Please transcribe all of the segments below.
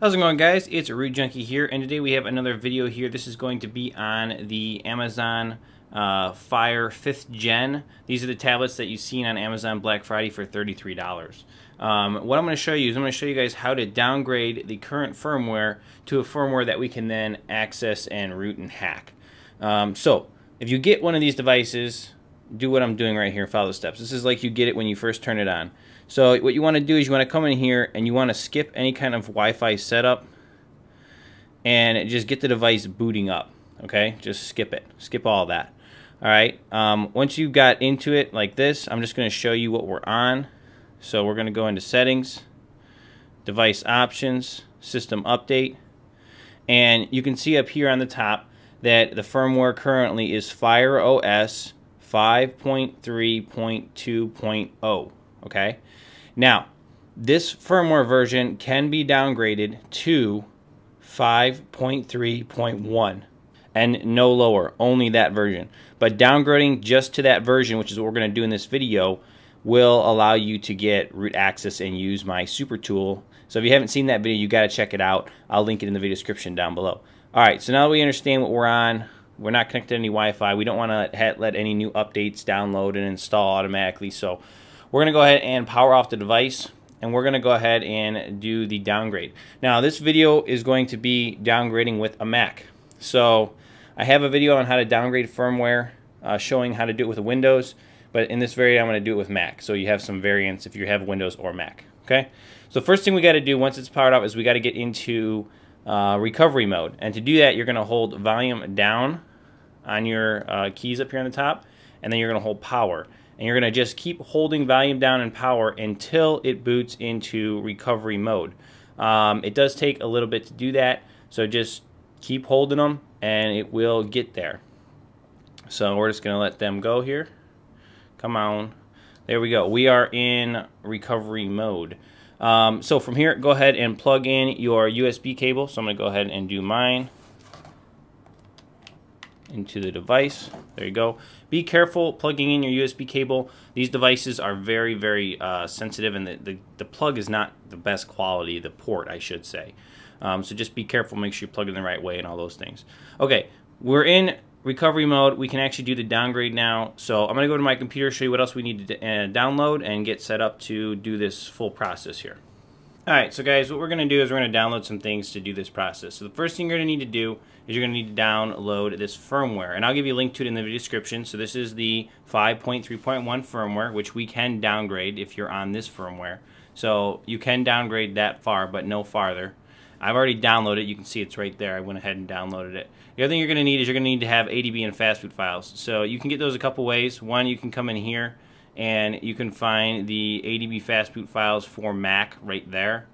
How's it going, guys? It's RootJunky here, and today we have another video here. This is going to be on the Amazon Fire 5th Gen. These are the tablets that you've seen on Amazon Black Friday for $33. What I'm going to show you is I'm going to show you guys how to downgrade the current firmware to a firmware that we can then access and root and hack. So if you get one of these devices, do what I'm doing right here, follow the steps. This is like you get it when you first turn it on. So what you want to do is you want to come in here and you want to skip any kind of Wi-Fi setup and just get the device booting up, okay? Just skip it. Skip all that. All right. Once you've got into it like this, I'm just going to show you what we're on. So we're going to go into settings, device options, system update, and you can see up here on the top that the firmware currently is Fire OS 5.3.2.0. Okay, now this firmware version can be downgraded to 5.3.1 and no lower, only that version. But downgrading just to that version, which is what we're going to do in this video, will allow you to get root access and use my Super Tool. So if you haven't seen that video, you got to check it out. I'll link it in the video description down below. All right, so now that we understand what we're on, we're not connected to any Wi-Fi. We don't want to let any new updates download and install automatically. So we're going to go ahead and power off the device, and we're going to go ahead and do the downgrade. Now, this video is going to be downgrading with a Mac. So I have a video on how to downgrade firmware showing how to do it with Windows, but in this video, I'm going to do it with Mac. So you have some variants if you have Windows or Mac. Okay. So first thing we got to do once it's powered up is we got to get into recovery mode. And to do that, you're going to hold volume down on your keys up here on the top, and then you're going to hold power. And you're going to just keep holding volume down and power until it boots into recovery mode. It does take a little bit to do that, so just keep holding them and it will get there. So we're just going to let them go here. Come on. There we go. We are in recovery mode. So from here, go ahead and plug in your USB cable. So I'm going to go ahead and do mine into the device. There you go. Be careful plugging in your USB cable. These devices are very, very sensitive, and the plug is not the best quality, the port I should say. So just be careful, make sure you plug it in the right way and all those things. Okay, we're in recovery mode. We can actually do the downgrade now. So I'm gonna go to my computer, show you what else we need to download and get set up to do this full process here. Alright, so guys, what we're going to do is we're going to download some things to do this process. So the first thing you're going to need to do is you're going to need to download this firmware. And I'll give you a link to it in the description. So this is the 5.3.1 firmware, which we can downgrade if you're on this firmware. So you can downgrade that far, but no farther. I've already downloaded it. You can see it's right there. I went ahead and downloaded it. The other thing you're going to need is you're going to need to have ADB and fastboot files. So you can get those a couple ways. One, you can come in here and you can find the ADB fastboot files for Mac right there.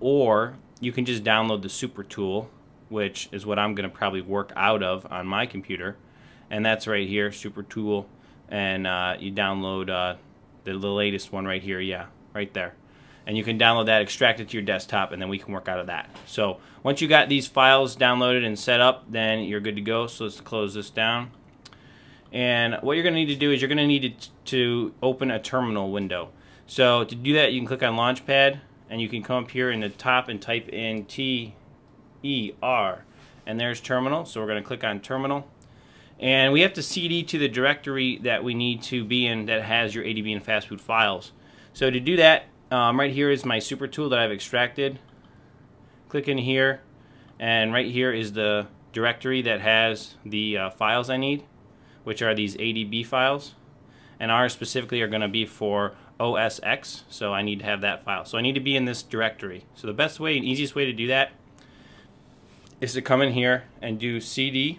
Or you can just download the Super Tool, which is what I'm going to probably work out of on my computer. And that's right here, Super Tool. And you download the latest one right here, yeah, right there. And you can download that, extract it to your desktop, and then we can work out of that. So once you got these files downloaded and set up, then you're good to go. So let's close this down. And what you're going to need to do is you're going to need to open a terminal window. So to do that, you can click on Launchpad, and you can come up here in the top and type in TER. And there's terminal, so we're going to click on terminal. And we have to CD to the directory that we need to be in that has your ADB and fastboot files. So to do that, right here is my Super Tool that I've extracted. Click in here, and right here is the directory that has the files I need, which are these ADB files, and ours specifically are going to be for OSX, so I need to have that file. So I need to be in this directory. So the best way and easiest way to do that is to come in here and do CD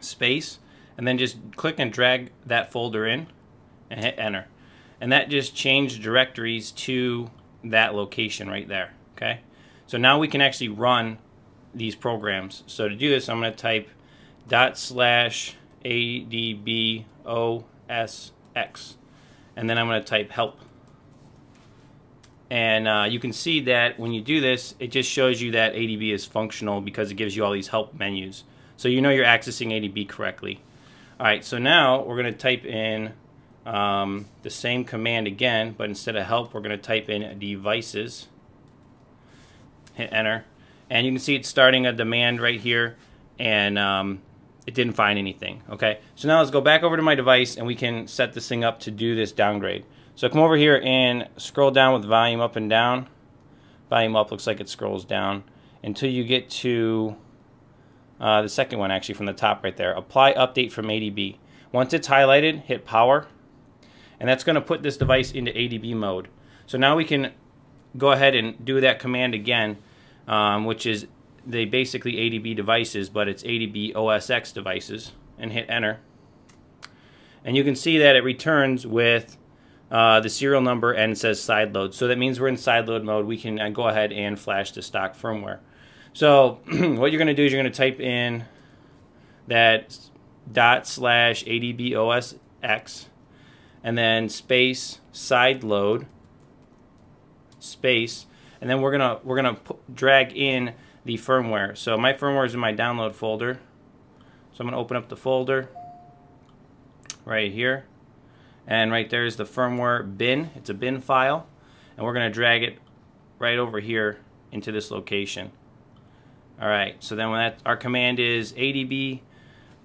space, and then just click and drag that folder in and hit enter. And that just changed directories to that location right there, okay? So now we can actually run these programs. So to do this, I'm going to type / ADB OSX, and then I'm going to type help. And you can see that when you do this, it just shows you that ADB is functional because it gives you all these help menus. So you know you're accessing ADB correctly. Alright, so now we're going to type in the same command again, but instead of help, we're going to type in devices. hit enter, and you can see it's starting a demand right here, and it didn't find anything. Okay, so now let's go back over to my device and we can set this thing up to do this downgrade. So come over here and scroll down with volume up and down. Volume up looks like it scrolls down until you get to the second one, actually, from the top right there. Apply update from ADB. Once it's highlighted, hit power, and that's going to put this device into ADB mode. So now we can go ahead and do that command again, which is they basically ADB devices, but it's ADB OSX devices, and hit enter. And you can see that it returns with the serial number and it says side load. So that means we're in side load mode. We can go ahead and flash the stock firmware. So what you're going to do is you're going to type in that ./ADB OSX and then space side load space, and then we're gonna drag in the firmware. So my firmware is in my download folder, so I'm gonna open up the folder right here, and right there is the firmware bin. It's a bin file, and we're gonna drag it right over here into this location. Alright, so then when that, our command is ADB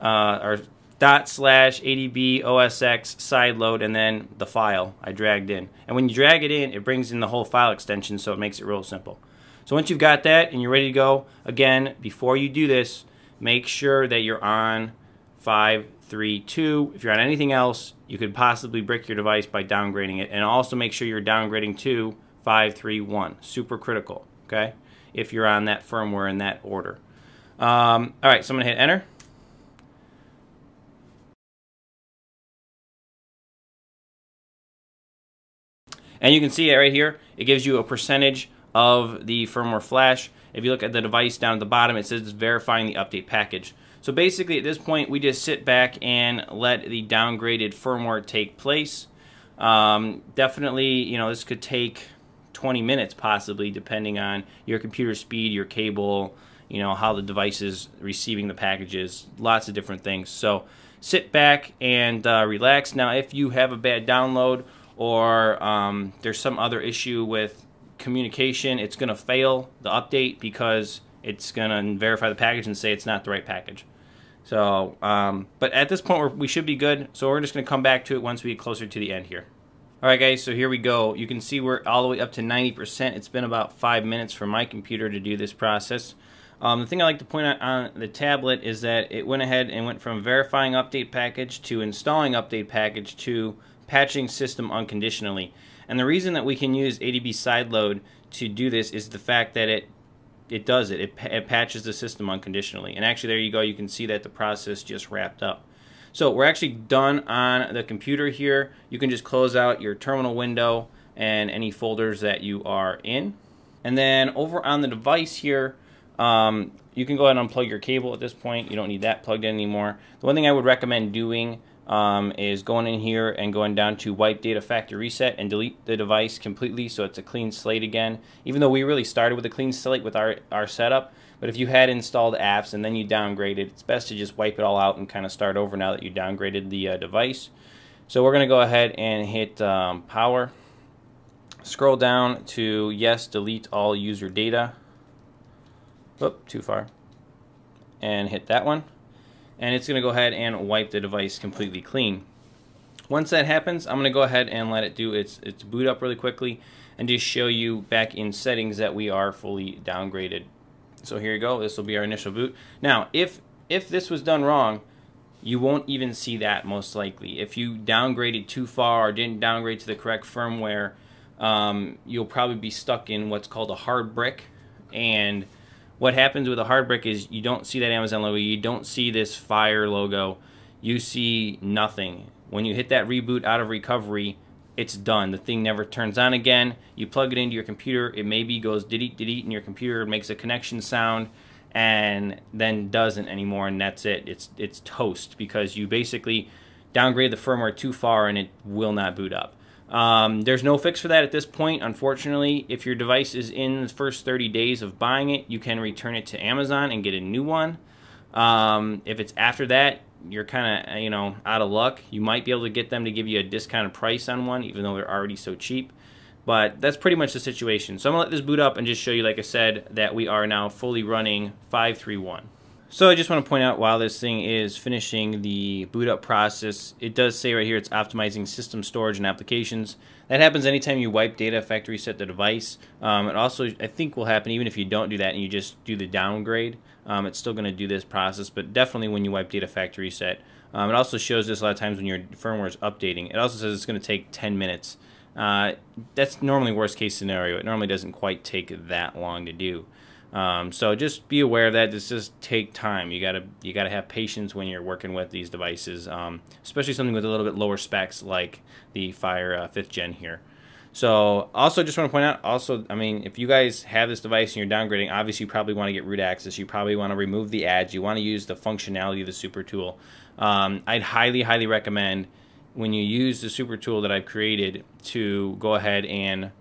or ./ADB OSX side load and then the file I dragged in. And when you drag it in, it brings in the whole file extension, so it makes it real simple. So once you've got that and you're ready to go, again, before you do this, make sure that you're on 532. If you're on anything else, you could possibly brick your device by downgrading it. And also make sure you're downgrading to 531. Super critical, okay, if you're on that firmware in that order. All right, so I'm going to hit enter. And you can see it right here. It gives you a percentage of the firmware flash. If you look at the device down at the bottom, it says it's verifying the update package. So basically at this point, we just sit back and let the downgraded firmware take place. Definitely, you know, this could take 20 minutes possibly, depending on your computer speed, your cable, you know, how the device is receiving the packages, lots of different things. So sit back and relax. Now, if you have a bad download, or there's some other issue with communication, it's going to fail the update because it's going to verify the package and say it's not the right package. So, but at this point, we should be good. So we're just going to come back to it once we get closer to the end here. All right, guys, so here we go. You can see we're all the way up to 90%. It's been about 5 minutes for my computer to do this process. The thing I like to point out on the tablet is that it went ahead and went from verifying update package to installing update package to patching system unconditionally. And the reason that we can use ADB side load to do this is the fact that it patches the system unconditionally. And actually, there you go, you can see that the process just wrapped up. So we're actually done on the computer here. You can just close out your terminal window and any folders that you are in. And then over on the device here, you can go ahead and unplug your cable at this point. You don't need that plugged in anymore. The one thing I would recommend doing is going in here and going down to wipe data factory reset and delete the device completely, so it's a clean slate again. Even though we really started with a clean slate with our setup, but if you had installed apps and then you downgraded, it's best to just wipe it all out and kind of start over now that you downgraded the device. So we're going to go ahead and hit power, scroll down to yes, delete all user data. Oop, too far, and hit that one. And it's going to go ahead and wipe the device completely clean. Once that happens, I'm going to go ahead and let it do its boot up really quickly and just show you back in settings that we are fully downgraded. So here you go. This will be our initial boot. Now, if this was done wrong, you won't even see that most likely. If you downgraded too far or didn't downgrade to the correct firmware, you'll probably be stuck in what's called a hard brick. And what happens with a hard brick is you don't see that Amazon logo, you don't see this Fire logo, you see nothing. When you hit that reboot out of recovery, it's done. The thing never turns on again. You plug it into your computer, it maybe goes delete, delete, and your computer makes a connection sound and then doesn't anymore, and that's it. It's toast because you basically downgrade the firmware too far and it will not boot up. There's no fix for that at this point, unfortunately. If your device is in the first 30 days of buying it, you can return it to Amazon and get a new one. If it's after that, you're kind of, you know, out of luck. You might be able to get them to give you a discounted price on one, even though they're already so cheap. But that's pretty much the situation. So I'm gonna let this boot up and just show you, like I said, that we are now fully running 5.3.1. So I just want to point out, while this thing is finishing the boot up process, it does say right here it's optimizing system storage and applications. That happens anytime you wipe data, factory reset the device. It also, I think, will happen even if you don't do that and you just do the downgrade. It's still going to do this process, but definitely when you wipe data, factory reset. It also shows this a lot of times when your firmware is updating. It also says it's going to take 10 minutes. That's normally worst case scenario. It normally doesn't quite take that long to do. So just be aware of that. This just take time. You gotta have patience when you're working with these devices, especially something with a little bit lower specs like the Fire 5th Gen here. So also just want to point out, also, I mean, if you guys have this device and you're downgrading, obviously you probably want to get root access. You probably want to remove the ads. You want to use the functionality of the Super Tool. I'd highly recommend, when you use the Super Tool that I've created, to go ahead and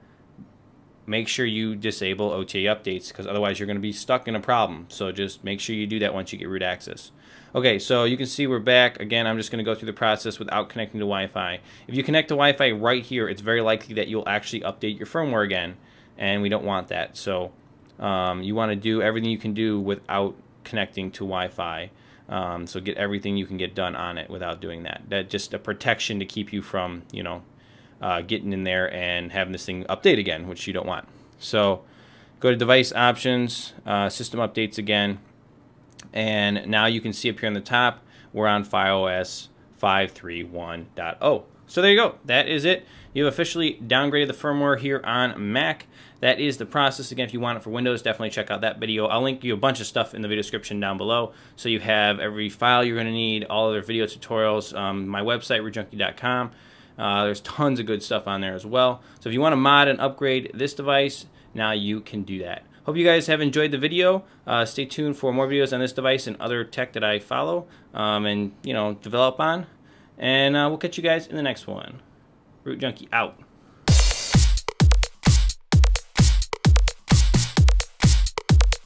make sure you disable OTA updates, because otherwise you're going to be stuck in a problem. So just make sure you do that once you get root access. Okay, so you can see we're back. Again, I'm just going to go through the process without connecting to Wi-Fi. If you connect to Wi-Fi right here, it's very likely that you'll actually update your firmware again, and we don't want that. So you want to do everything you can do without connecting to Wi-Fi. So get everything you can get done on it without doing that. That's just a protection to keep you from, you know, getting in there and having this thing update again, which you don't want. So go to device options, system updates again, and now you can see up here on the top we're on Fire OS 5.3.1.0. So there you go. That is it. You've officially downgraded the firmware here on Mac. That is the process. Again, if you want it for Windows, definitely check out that video. I'll link you a bunch of stuff in the video description down below, so you have every file you're going to need, all other video tutorials, my website, RootJunky.com. There's tons of good stuff on there as well. So if you want to mod and upgrade this device, now you can do that. Hope you guys have enjoyed the video. Stay tuned for more videos on this device and other tech that I follow and, you know, develop on. And we'll catch you guys in the next one. RootJunky out.